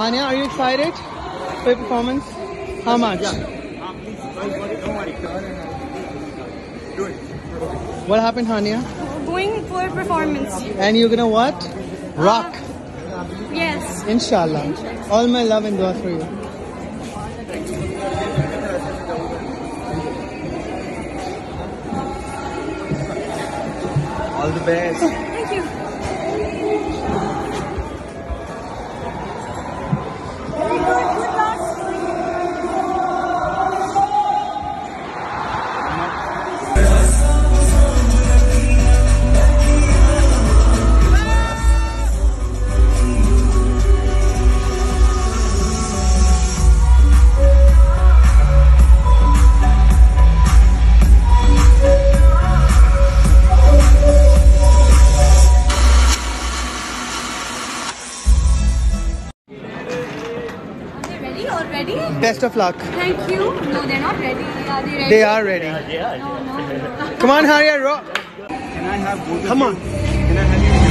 Hania, are you excited for your performance? How much? Yeah. What happened, Hania? Going for a performance. And you're gonna what? Rock. Yes. Inshallah. All my love and dua for you. All the best. Thank you. Very good. Good luck. Ready? Best of luck. Thank you. No, they're not ready. Are they ready? They are ready. Yeah. No, no. Come on, Hania, rock. Can I have both? Come on. Can I have you?